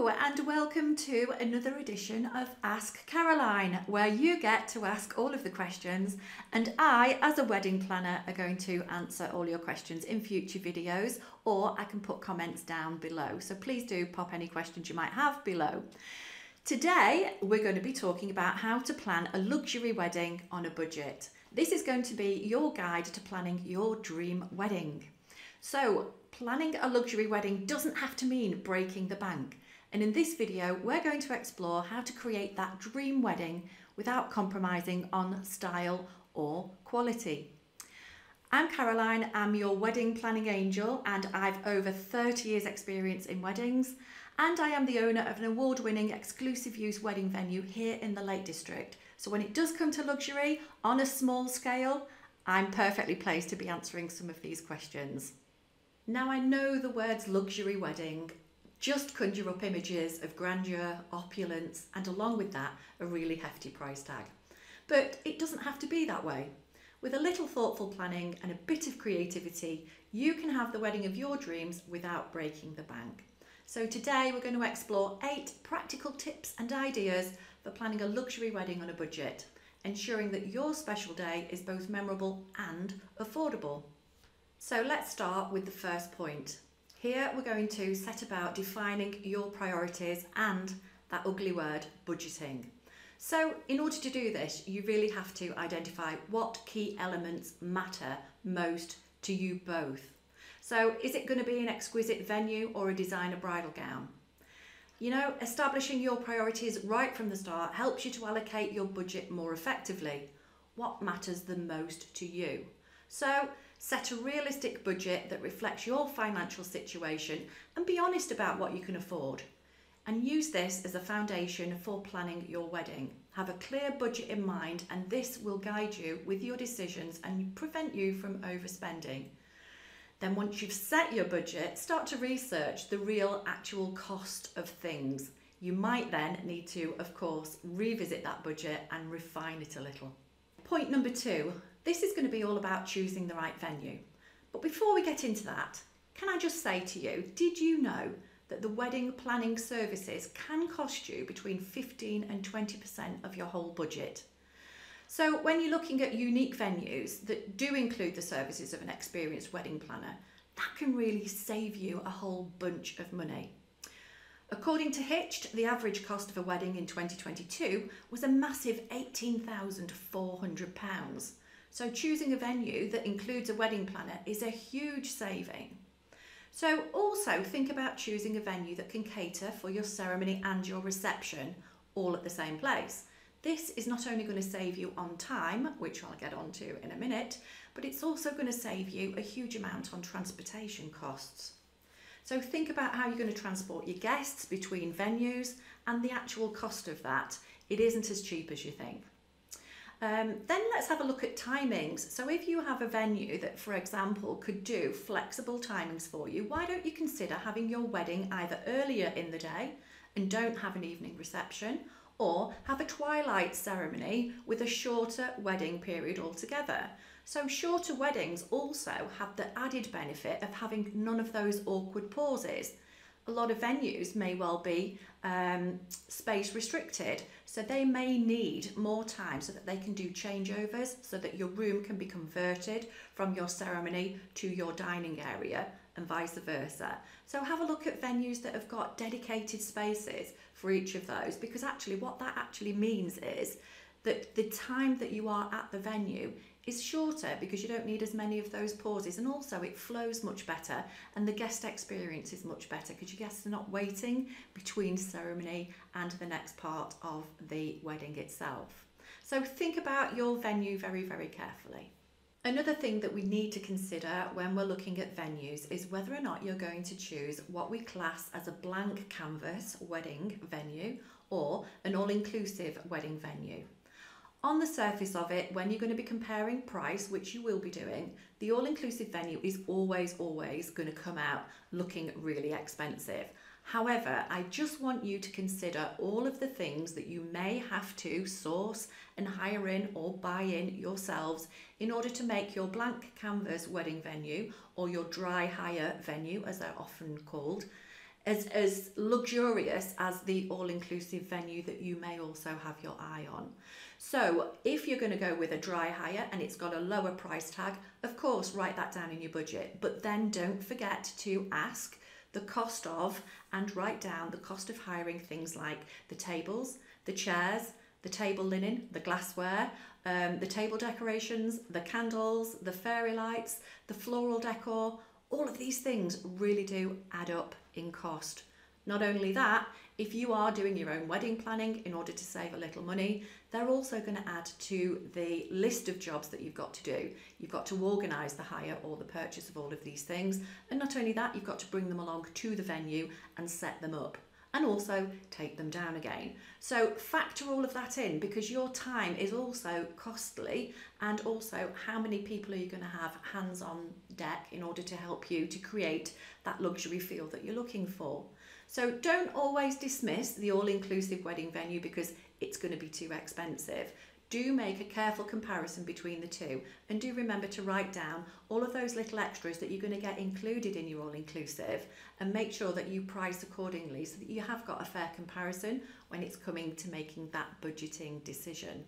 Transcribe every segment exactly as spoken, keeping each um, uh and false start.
Hello and welcome to another edition of Ask Caroline, where you get to ask all of the questions and I, as a wedding planner, are going to answer all your questions in future videos, or I can put comments down below. So please do pop any questions you might have below. Today we're going to be talking about how to plan a luxury wedding on a budget. This is going to be your guide to planning your dream wedding. So planning a luxury wedding doesn't have to mean breaking the bank. And in this video, we're going to explore how to create that dream wedding without compromising on style or quality. I'm Caroline, I'm your wedding planning angel, and I've over thirty years experience in weddings. And I am the owner of an award-winning exclusive use wedding venue here in the Lake District. So when it does come to luxury on a small scale, I'm perfectly placed to be answering some of these questions. Now, I know the words luxury wedding just conjure up images of grandeur, opulence, and along with that, a really hefty price tag. But it doesn't have to be that way. With a little thoughtful planning and a bit of creativity, you can have the wedding of your dreams without breaking the bank. So today we're going to explore eight practical tips and ideas for planning a luxury wedding on a budget, ensuring that your special day is both memorable and affordable. So let's start with the first point. Here we're going to set about defining your priorities and that ugly word, budgeting. So in order to do this, you really have to identify what key elements matter most to you both. So is it going to be an exquisite venue or a designer bridal gown? You know, establishing your priorities right from the start helps you to allocate your budget more effectively. What matters the most to you? So set a realistic budget that reflects your financial situation and be honest about what you can afford. And use this as a foundation for planning your wedding. Have a clear budget in mind, and this will guide you with your decisions and prevent you from overspending. Then once you've set your budget, start to research the real actual cost of things. You might then need to, of course, revisit that budget and refine it a little. Point number two, this is going to be all about choosing the right venue. But before we get into that, can I just say to you, did you know that the wedding planning services can cost you between fifteen and twenty percent of your whole budget? So when you're looking at unique venues that do include the services of an experienced wedding planner, that can really save you a whole bunch of money. According to Hitched, the average cost of a wedding in twenty twenty-two was a massive eighteen thousand four hundred pounds. So choosing a venue that includes a wedding planner is a huge saving. So also think about choosing a venue that can cater for your ceremony and your reception all at the same place. This is not only going to save you on time, which I'll get onto in a minute, but it's also going to save you a huge amount on transportation costs. So think about how you're going to transport your guests between venues and the actual cost of that. It isn't as cheap as you think. Um, then let's have a look at timings. So if you have a venue that, for example, could do flexible timings for you, why don't you consider having your wedding either earlier in the day and don't have an evening reception, or have a twilight ceremony with a shorter wedding period altogether. So shorter weddings also have the added benefit of having none of those awkward pauses. A lot of venues may well be um, space restricted, so they may need more time so that they can do changeovers, so that your room can be converted from your ceremony to your dining area and vice versa. So have a look at venues that have got dedicated spaces for each of those, because actually what that actually means is that the time that you are at the venue is shorter because you don't need as many of those pauses, and also it flows much better and the guest experience is much better because your guests are not waiting between ceremony and the next part of the wedding itself. So think about your venue very, very carefully. Another thing that we need to consider when we're looking at venues is whether or not you're going to choose what we class as a blank canvas wedding venue or an all-inclusive wedding venue. On the surface of it, when you're going to be comparing price, which you will be doing, the all-inclusive venue is always, always going to come out looking really expensive. However, I just want you to consider all of the things that you may have to source and hire in or buy in yourselves in order to make your blank canvas wedding venue, or your dry hire venue as they're often called, as, as luxurious as the all-inclusive venue that you may also have your eye on. So if you're going to go with a dry hire and it's got a lower price tag, of course, write that down in your budget. But then don't forget to ask the cost of, and write down the cost of hiring things like the tables, the chairs, the table linen, the glassware, um, the table decorations, the candles, the fairy lights, the floral decor. All of these things really do add up in cost. Not only that, if you are doing your own wedding planning in order to save a little money, they're also going to add to the list of jobs that you've got to do. You've got to organise the hire or the purchase of all of these things. And not only that, you've got to bring them along to the venue and set them up, and also take them down again. So factor all of that in, because your time is also costly, and also how many people are you going to have hands on deck in order to help you to create that luxury feel that you're looking for. So don't always dismiss the all-inclusive wedding venue because it's going to be too expensive. Do make a careful comparison between the two, and do remember to write down all of those little extras that you're going to get included in your all-inclusive, and make sure that you price accordingly so that you have got a fair comparison when it's coming to making that budgeting decision.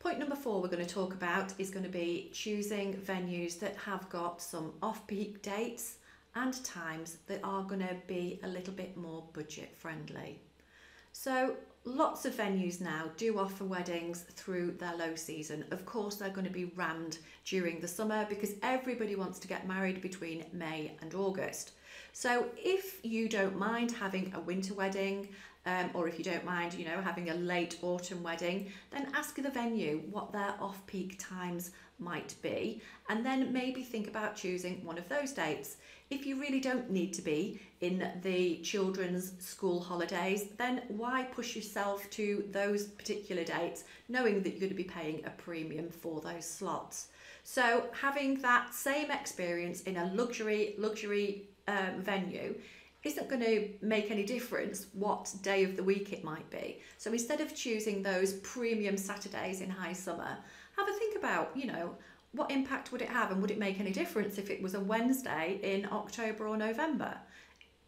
Point number four we're going to talk about is going to be choosing venues that have got some off-peak dates and times that are going to be a little bit more budget friendly. So lots of venues now do offer weddings through their low season. Of course, they're going to be rammed during the summer because everybody wants to get married between May and August. So if you don't mind having a winter wedding, um, or if you don't mind, you know, having a late autumn wedding, then ask the venue what their off-peak times might be, and then maybe think about choosing one of those dates. If you really don't need to be in the children's school holidays, then why push yourself to those particular dates, knowing that you're going to be paying a premium for those slots? So having that same experience in a luxury luxury um, venue isn't going to make any difference what day of the week it might be. So instead of choosing those premium Saturdays in high summer, have a think about, you know, what impact would it have, and would it make any difference if it was a Wednesday in October or November?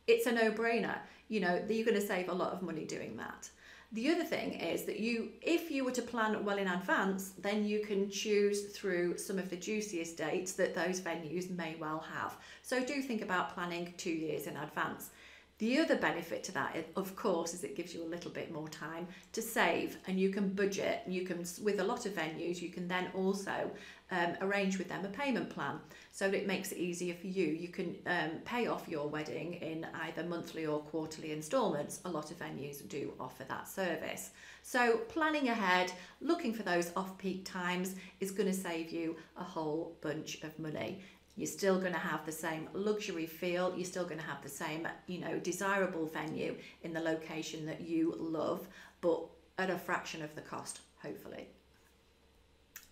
It's a no-brainer. You know, you're going to save a lot of money doing that. The other thing is that you, if you were to plan well in advance, then you can choose through some of the juiciest dates that those venues may well have. So do think about planning two years in advance. The other benefit to that, of course, is it gives you a little bit more time to save, and you can budget, and you can, with a lot of venues, you can then also um, arrange with them a payment plan, so that it makes it easier for you. You can um, pay off your wedding in either monthly or quarterly instalments. A lot of venues do offer that service. So planning ahead, looking for those off-peak times, is going to save you a whole bunch of money. You're still going to have the same luxury feel. You're still going to have the same, you know, desirable venue in the location that you love, but at a fraction of the cost, hopefully.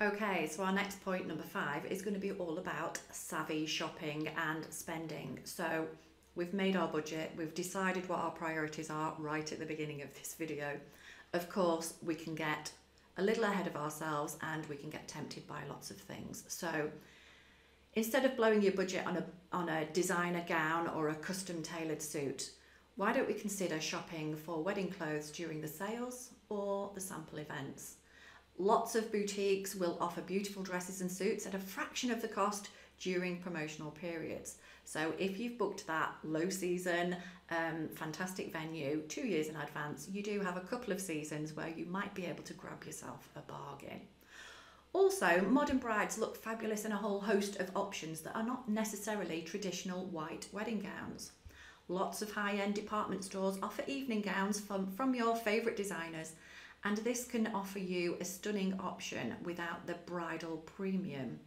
Okay, so our next point, number five, is going to be all about savvy shopping and spending. So we've made our budget. We've decided what our priorities are right at the beginning of this video. Of course, we can get a little ahead of ourselves, and we can get tempted by lots of things. So instead of blowing your budget on a, on a designer gown or a custom tailored suit, why don't we consider shopping for wedding clothes during the sales or the sample events? Lots of boutiques will offer beautiful dresses and suits at a fraction of the cost during promotional periods. So if you've booked that low season, um, fantastic venue two years in advance, you do have a couple of seasons where you might be able to grab yourself a bargain. Also, modern brides look fabulous in a whole host of options that are not necessarily traditional white wedding gowns. Lots of high-end department stores offer evening gowns from, from your favourite designers, and this can offer you a stunning option without the bridal premium.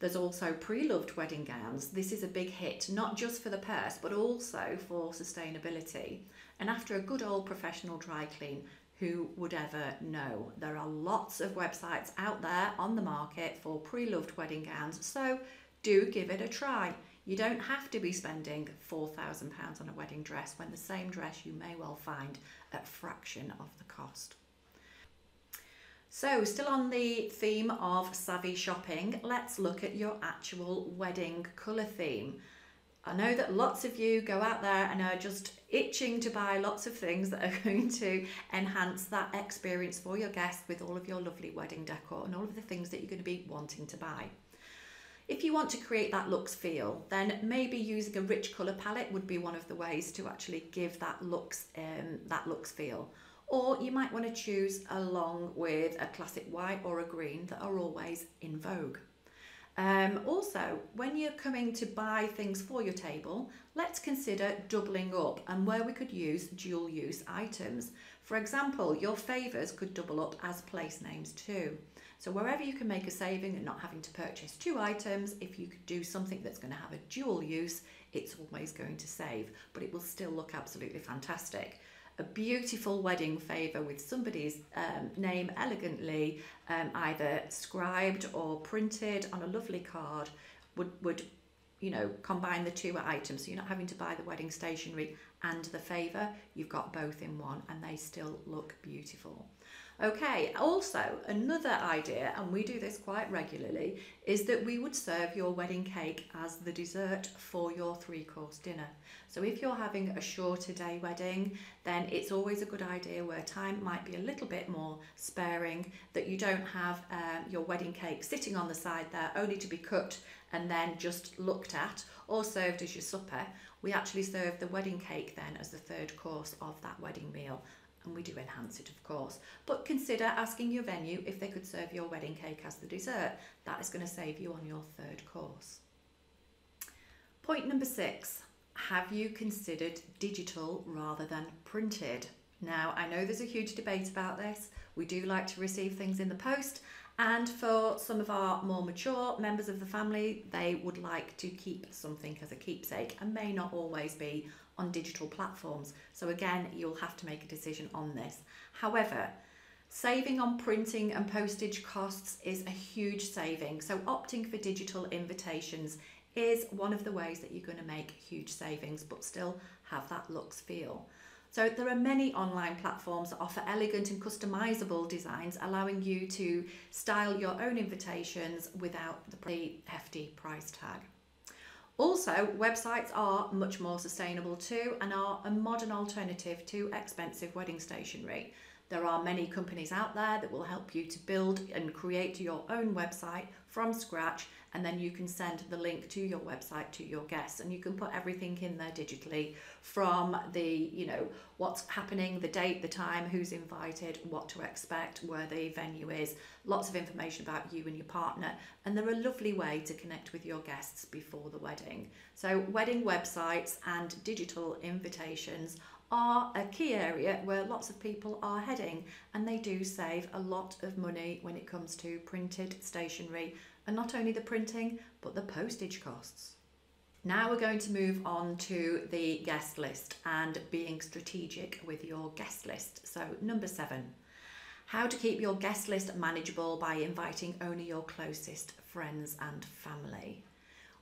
There's also pre-loved wedding gowns. This is a big hit, not just for the purse, but also for sustainability. And after a good old professional dry clean, who would ever know? There are lots of websites out there on the market for pre-loved wedding gowns, so do give it a try. You don't have to be spending four thousand pounds on a wedding dress when the same dress you may well find at a fraction of the cost. So, still on the theme of savvy shopping, let's look at your actual wedding colour theme. I know that lots of you go out there and are just itching to buy lots of things that are going to enhance that experience for your guests with all of your lovely wedding decor and all of the things that you're going to be wanting to buy. If you want to create that looks feel, then maybe using a rich colour palette would be one of the ways to actually give that looks, um, that looks feel. Or you might want to choose along with a classic white or a green that are always in vogue. Um, also, when you're coming to buy things for your table, let's consider doubling up and where we could use dual use items. For example, your favours could double up as place names too. So wherever you can make a saving and not having to purchase two items, if you could do something that's going to have a dual use, it's always going to save, but it will still look absolutely fantastic. A beautiful wedding favour with somebody's um, name elegantly um, either scribed or printed on a lovely card would, would, you know, combine the two items. So you're not having to buy the wedding stationery and the favour. You've got both in one and they still look beautiful. Okay, also another idea, and we do this quite regularly, is that we would serve your wedding cake as the dessert for your three-course dinner. So if you're having a shorter day wedding, then it's always a good idea where time might be a little bit more sparing, that you don't have um, your wedding cake sitting on the side there only to be cut and then just looked at or served as your supper. We actually serve the wedding cake then as the third course of that wedding meal. And we do enhance it, of course, but consider asking your venue if they could serve your wedding cake as the dessert. That is going to save you on your third course. Point number six, have you considered digital rather than printed? Now, I know there's a huge debate about this. We do like to receive things in the post, and for some of our more mature members of the family, they would like to keep something as a keepsake and may not always be on digital platforms. So again, you'll have to make a decision on this. However, saving on printing and postage costs is a huge saving. So opting for digital invitations is one of the ways that you're going to make huge savings, but still have that looks feel. So there are many online platforms that offer elegant and customizable designs, allowing you to style your own invitations without the hefty price tag. Also, websites are much more sustainable too and are a modern alternative to expensive wedding stationery. There are many companies out there that will help you to build and create your own website from scratch, and then you can send the link to your website to your guests, and you can put everything in there digitally, from the, you know, what's happening, the date, the time, who's invited, what to expect, where the venue is, lots of information about you and your partner, and they're a lovely way to connect with your guests before the wedding. So wedding websites and digital invitations are a key area where lots of people are heading, and they do save a lot of money when it comes to printed stationery, and not only the printing but the postage costs. Now we're going to move on to the guest list and being strategic with your guest list. So number seven, how to keep your guest list manageable by inviting only your closest friends and family.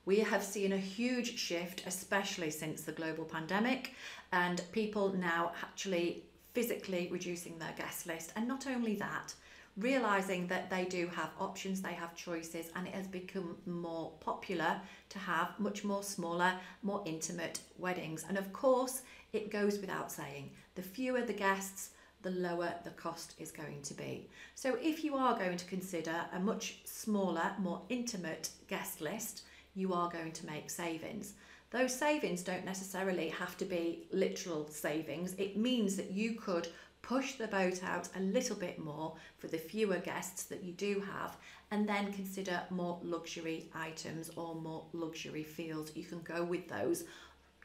We have seen a huge shift, especially since the global pandemic, and people now actually physically reducing their guest list. And not only that, realising that they do have options, they have choices, and it has become more popular to have much more smaller, more intimate weddings. And of course, it goes without saying, the fewer the guests, the lower the cost is going to be. So if you are going to consider a much smaller, more intimate guest list, you are going to make savings. Those savings don't necessarily have to be literal savings. It means that you could push the boat out a little bit more for the fewer guests that you do have, and then consider more luxury items or more luxury feels. You can go with those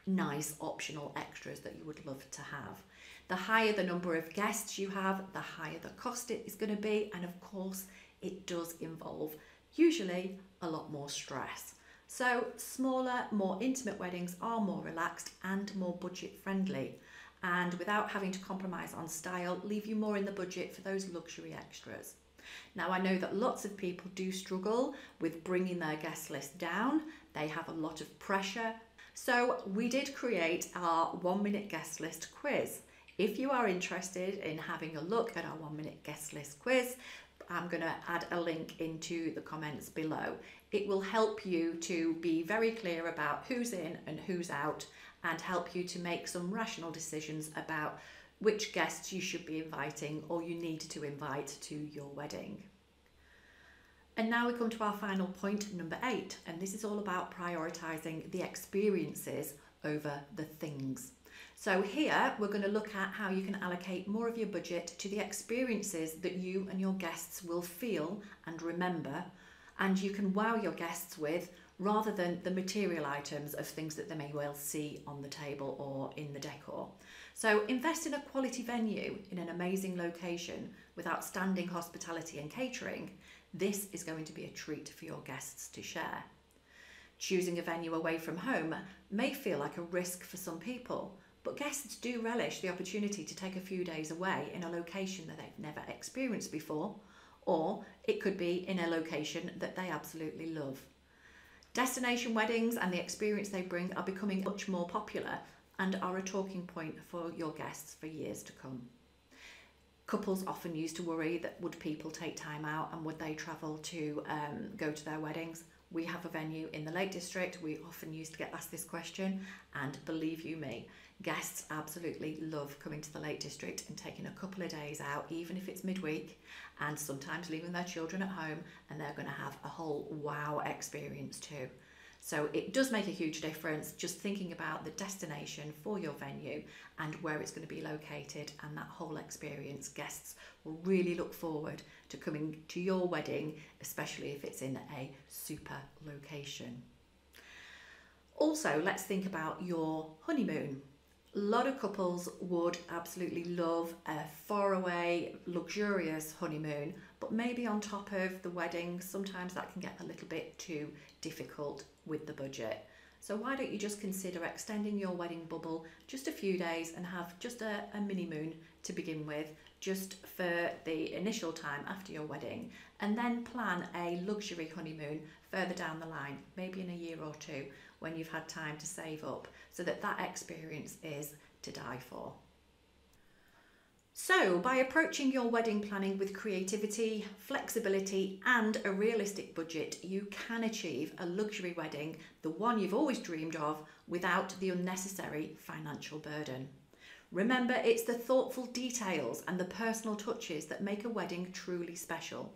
nice optional extras that you would love to have. The higher the number of guests you have, the higher the cost it is going to be, and of course it does involve usually a lot more stress. So smaller, more intimate weddings are more relaxed and more budget friendly, and without having to compromise on style, leave you more in the budget for those luxury extras. Now I know that lots of people do struggle with bringing their guest list down. They have a lot of pressure. So we did create our one minute guest list quiz. If you are interested in having a look at our one minute guest list quiz, I'm going to add a link into the comments below. It will help you to be very clear about who's in and who's out, and help you to make some rational decisions about which guests you should be inviting or you need to invite to your wedding. And now we come to our final point, number eight, and this is all about prioritising the experiences over the things. So here we're going to look at how you can allocate more of your budget to the experiences that you and your guests will feel and remember, and you can wow your guests with, rather than the material items of things that they may well see on the table or in the decor. So invest in a quality venue in an amazing location with outstanding hospitality and catering. This is going to be a treat for your guests to share. Choosing a venue away from home may feel like a risk for some people, but guests do relish the opportunity to take a few days away in a location that they've never experienced before, or it could be in a location that they absolutely love. Destination weddings and the experience they bring are becoming much more popular and are a talking point for your guests for years to come. Couples often used to worry that would people take time out and would they travel to um, go to their weddings. We have a venue in the Lake District. We often used to get asked this question, and believe you me, guests absolutely love coming to the Lake District and taking a couple of days out, even if it's midweek, and sometimes leaving their children at home, and they're going to have a whole wow experience too. So it does make a huge difference just thinking about the destination for your venue and where it's going to be located, and that whole experience. Guests will really look forward to coming to your wedding, especially if it's in a super location. Also, let's think about your honeymoon. A lot of couples would absolutely love a faraway, luxurious honeymoon, but maybe on top of the wedding, sometimes that can get a little bit too difficult with the budget. So why don't you just consider extending your wedding bubble just a few days and have just a, a mini moon to begin with, just for the initial time after your wedding, and then plan a luxury honeymoon further down the line, maybe in a year or two, when you've had time to save up, so that that experience is to die for. So by approaching your wedding planning with creativity, flexibility and a realistic budget, you can achieve a luxury wedding, the one you've always dreamed of, without the unnecessary financial burden. Remember, it's the thoughtful details and the personal touches that make a wedding truly special,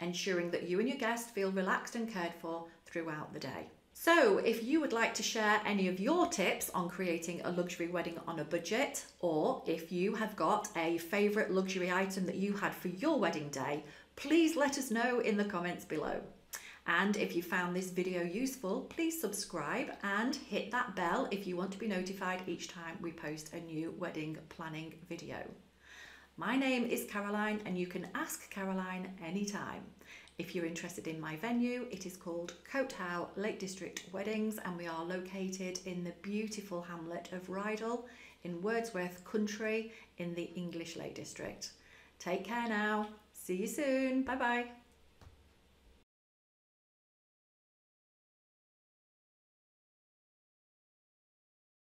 ensuring that you and your guests feel relaxed and cared for throughout the day. So if you would like to share any of your tips on creating a luxury wedding on a budget, or if you have got a favourite luxury item that you had for your wedding day, please let us know in the comments below. And if you found this video useful, please subscribe and hit that bell if you want to be notified each time we post a new wedding planning video. My name is Caroline, and you can ask Caroline anytime. If you're interested in my venue, it is called Cote How Lake District Weddings, and we are located in the beautiful hamlet of Rydal in Wordsworth Country in the English Lake District. Take care now. See you soon. Bye bye.